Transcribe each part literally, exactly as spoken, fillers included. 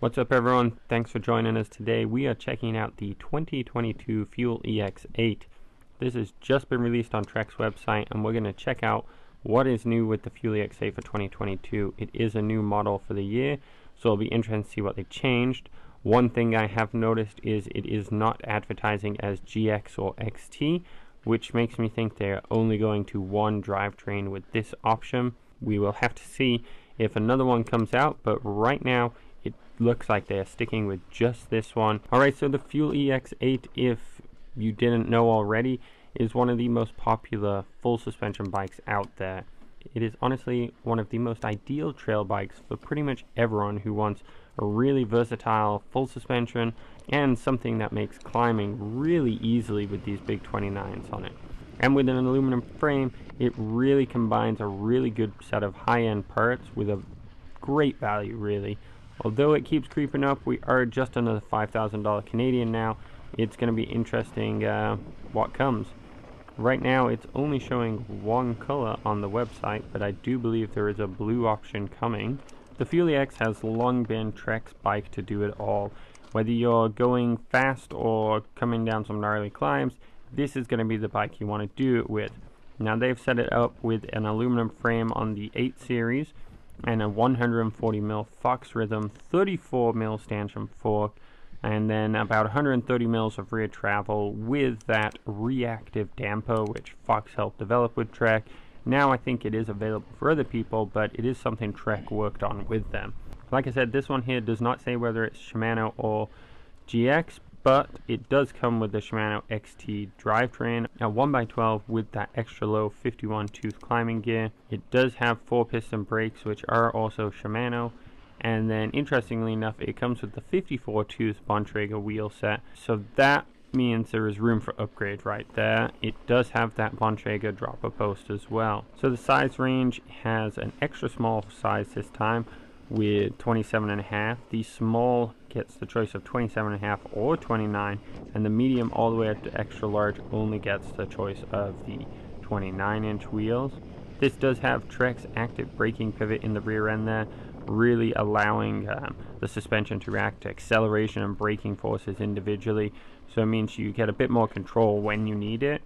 What's up everyone, thanks for joining us today. We are checking out the twenty twenty-two Fuel E X eight. This has just been released on Trek's website and we're going to check out what is new with the Fuel E X eight for twenty twenty-two. It is a new model for the year, so it'll be interesting to see what they changed. One thing I have noticed is it is not advertising as G X or X T, which makes me think they're only going to one drivetrain with this option. We will have to see if another one comes out, but right now it looks like they're sticking with just this one. Alright, so the Fuel E X eight, if you didn't know already, is one of the most popular full suspension bikes out there. It is honestly one of the most ideal trail bikes for pretty much everyone who wants a really versatile full suspension and something that makes climbing really easily with these big twenty-nines on it. And with an aluminum frame, it really combines a really good set of high-end parts with a great value, really. Although it keeps creeping up, we are just under the five thousand dollars Canadian now. It's going to be interesting uh, what comes. Right now, it's only showing one color on the website, but I do believe there is a blue option coming. The Fuel E X has long been Trek's bike to do it all. Whether you're going fast or coming down some gnarly climbs, this is going to be the bike you want to do it with. Now, they've set it up with an aluminum frame on the eight series, and a one hundred forty millimeter Fox Rhythm thirty-four millimeter stanchion fork, and then about one hundred thirty millimeters of rear travel with that reactive damper which Fox helped develop with Trek. Now I think it is available for other people, but it is something Trek worked on with them. Like I said, this one here does not say whether it's Shimano or G X, but it does come with the Shimano X T drivetrain, a one by twelve with that extra low fifty-one tooth climbing gear. It does have four piston brakes, which are also Shimano, and then interestingly enough, it comes with the fifty-four tooth Bontrager wheel set, so that means there is room for upgrade right there. It does have that Bontrager dropper post as well. So the size range has an extra small size this time, with twenty-seven and a half. The small gets the choice of twenty-seven and a half or twenty-nine, and the medium all the way up to extra large only gets the choice of the twenty-nine inch wheels. This does have Trek's active braking pivot in the rear end there, really allowing um, the suspension to react to acceleration and braking forces individually, so it means you get a bit more control when you need it.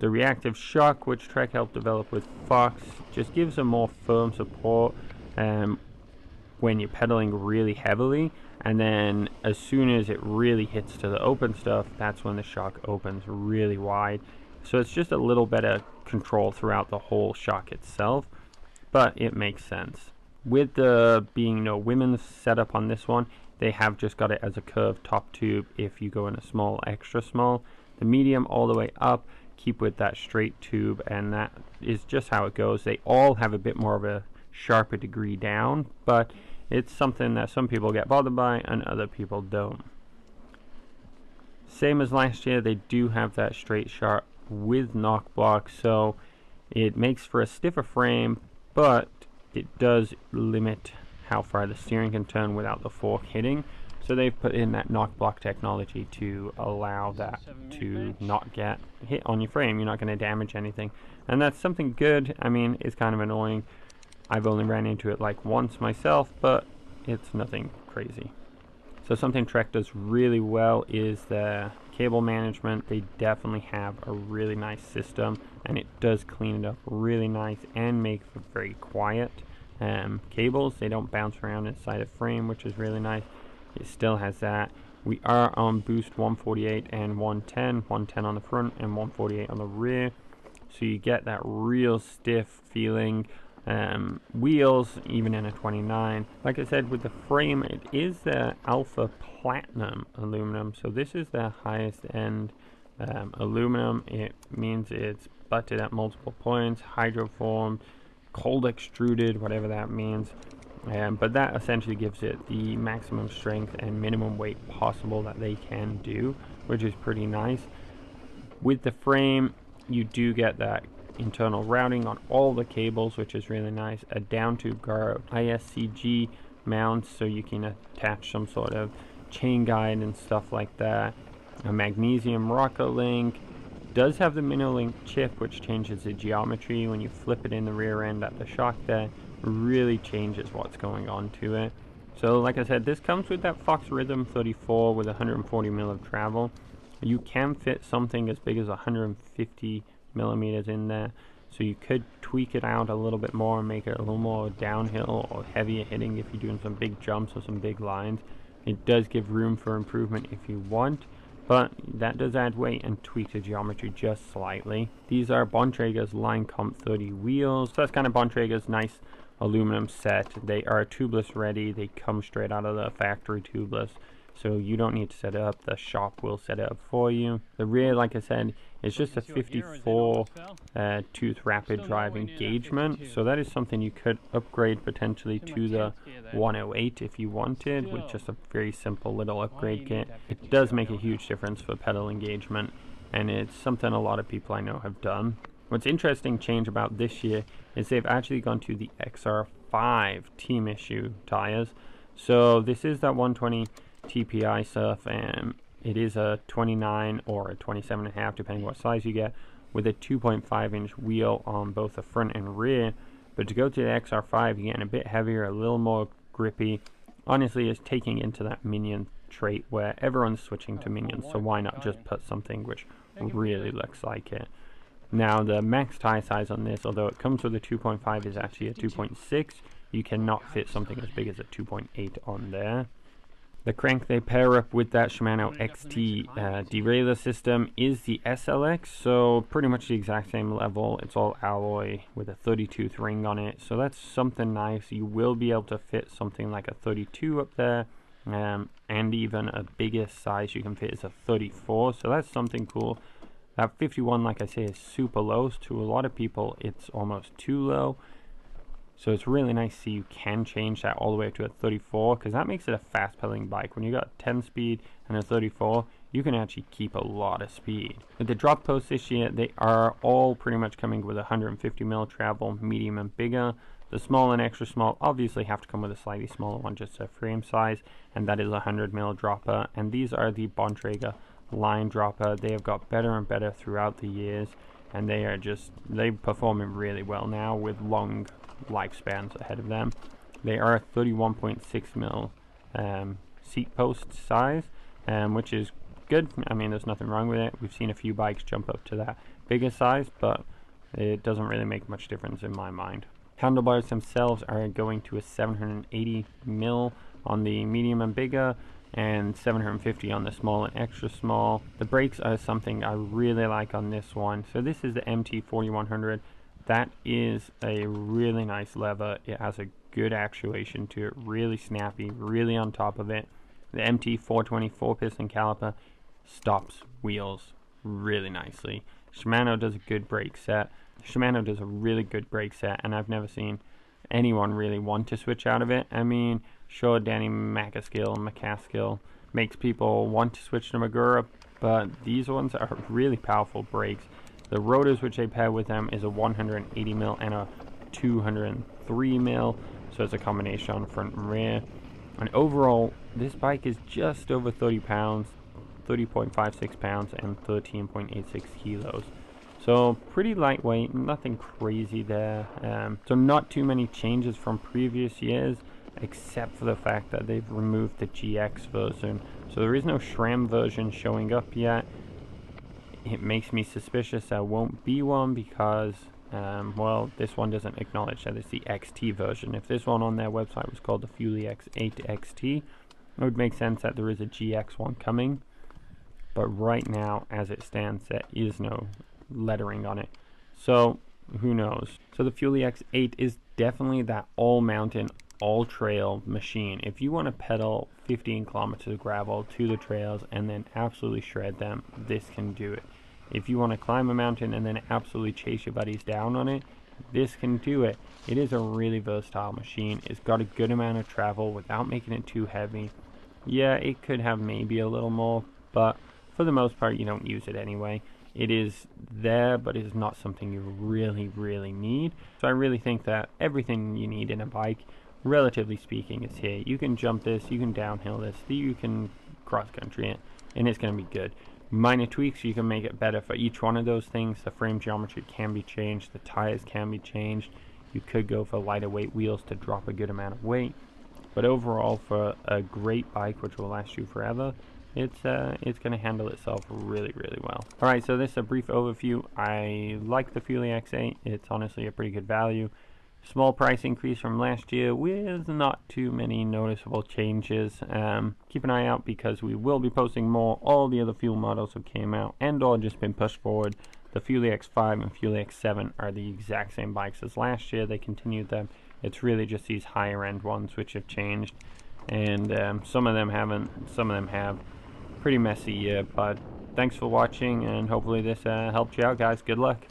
The reactive shock, which Trek helped develop with Fox, just gives a more firm support um, when you're pedaling really heavily, and then as soon as it really hits to the open stuff, that's when the shock opens really wide, so it's just a little better control throughout the whole shock itself, but it makes sense. With the being no women's setup on this one, they have just got it as a curved top tube if you go in a small, extra small. The medium all the way up, keep with that straight tube, and that is just how it goes. They all have a bit more of a sharper degree down, but it's something that some people get bothered by and other people don't. Same as last year, they do have that straight shot with knock block, so it makes for a stiffer frame, but it does limit how far the steering can turn without the fork hitting, so they've put in that knock block technology to allow that to not get hit on your frame. You're not going to damage anything, and that's something good. I mean, it's kind of annoying. I've only ran into it like once myself, but it's nothing crazy. So something Trek does really well is their cable management. They definitely have a really nice system, and it does clean it up really nice and make for very quiet um, cables. They don't bounce around inside a frame, which is really nice. It still has that. We are on boost one forty-eight and one ten, one ten on the front and one forty-eight on the rear. So you get that real stiff feeling. Um, wheels, even in a twenty-nine. Like I said, with the frame, it is the Alpha Platinum aluminum, so this is the highest end um, aluminum. It means it's butted at multiple points, hydroformed, cold extruded, whatever that means, um, but that essentially gives it the maximum strength and minimum weight possible that they can do, which is pretty nice. With the frame, you do get that internal routing on all the cables, which is really nice. A down tube guard, I S C G mounts, so you can attach some sort of chain guide and stuff like that. A magnesium rocker link. Does have the mini link chip, which changes the geometry when you flip it in the rear end at the shock there. Really changes what's going on to it. So like I said, this comes with that Fox Rhythm thirty-four with one hundred forty mil of travel. You can fit something as big as one hundred fifty millimeters in there, so you could tweak it out a little bit more and make it a little more downhill or heavier hitting if you're doing some big jumps or some big lines. It does give room for improvement if you want, but that does add weight and tweak the geometry just slightly. These are Bontrager's Line Comp thirty wheels. So that's kind of Bontrager's nice aluminum set. They are tubeless ready. They come straight out of the factory tubeless, so you don't need to set it up. The shop will set it up for you. The rear, like I said, is just a fifty-four uh, tooth rapid drive engagement. So that is something you could upgrade potentially to the one oh eight if you wanted, with just a very simple little upgrade kit. It does make a huge difference for pedal engagement, and it's something a lot of people I know have done. What's interesting change about this year is they've actually gone to the X R five team issue tires. So this is that one twenty T P I stuff, and it is a twenty-nine or a twenty-seven and a half, depending what size you get, with a two point five inch wheel on both the front and rear. But to go to the X R five, you're getting a bit heavier, a little more grippy. Honestly, it's taking into that minion trait where everyone's switching to minions, so why not just put something which really looks like it. Now the max tire size on this, although it comes with a two point five, is actually a two point six. You cannot fit something as big as a two point eight on there. The crank they pair up with that Shimano X T uh, derailleur system is the S L X, so pretty much the exact same level. It's all alloy with a thirty-tooth ring on it, so that's something nice. You will be able to fit something like a thirty-two up there, um, and even a bigger size you can fit is a thirty-four, so that's something cool. That fifty-one, like I say, is super low. To a lot of people, it's almost too low. So it's really nice to see you can change that all the way up to a thirty-four, because that makes it a fast pedaling bike. When you got ten speed and a thirty-four, you can actually keep a lot of speed. With the drop posts this year, they are all pretty much coming with one hundred fifty mil travel, medium and bigger. The small and extra small obviously have to come with a slightly smaller one, just a frame size, and that is a one hundred mil dropper. And these are the Bontrager line dropper. They have got better and better throughout the years, and they are just, they're performing really well now with long lifespans ahead of them. They are thirty-one point six mil um, seat post size, um, which is good. I mean, there's nothing wrong with it. We've seen a few bikes jump up to that bigger size, but it doesn't really make much difference in my mind. Handlebars themselves are going to a seven hundred eighty mil on the medium and bigger, and seven hundred fifty on the small and extra small. The brakes are something I really like on this one. So this is the M T forty-one hundred. That is a really nice lever. It has a good actuation to it, really snappy, really on top of it. The M T four twenty-four piston caliper stops wheels really nicely. Shimano does a good brake set. Shimano does a really good brake set, and I've never seen anyone really want to switch out of it. I mean, sure, Danny Macaskill, Macaskill makes people want to switch to Magura, but these ones are really powerful brakes. The rotors which they pair with them is a one hundred eighty mil and a two hundred three mil, so it's a combination on front and rear. And overall, this bike is just over thirty pounds, thirty point five six pounds and thirteen point eight six kilos. So pretty lightweight, nothing crazy there. Um, so not too many changes from previous years, except for the fact that they've removed the G X version. So there is no SRAM version showing up yet. It makes me suspicious there won't be one because, um, well, this one doesn't acknowledge that it's the X T version. If this one on their website was called the Fuel E X eight X T, it would make sense that there is a G X one coming. But right now, as it stands, there is no lettering on it. So, who knows? So the Fuel E X eight is definitely that all-mountain, all-trail machine. If you want to pedal fifteen kilometers of gravel to the trails and then absolutely shred them, this can do it. If you want to climb a mountain and then absolutely chase your buddies down on it, this can do it. It is a really versatile machine. It's got a good amount of travel without making it too heavy. Yeah, it could have maybe a little more, but for the most part, you don't use it anyway. It is there, but it's not something you really, really need. So I really think that everything you need in a bike, relatively speaking, it's here. You can jump this, you can downhill this, you can cross country it, and it's going to be good. Minor tweaks, you can make it better for each one of those things. The frame geometry can be changed, the tires can be changed. You could go for lighter weight wheels to drop a good amount of weight. But overall, for a great bike which will last you forever, it's uh, it's going to handle itself really, really well. Alright, so this is a brief overview. I like the Fuel E X eight. It's honestly a pretty good value. Small price increase from last year with not too many noticeable changes. Um, keep an eye out because we will be posting more. All the other Fuel models that came out and or just been pushed forward. The Fuel E X five and Fuel E X seven are the exact same bikes as last year. They continued them. It's really just these higher end ones which have changed. And um, some of them haven't, some of them have. Pretty messy year, but thanks for watching, and hopefully this uh, helped you out, guys. Good luck.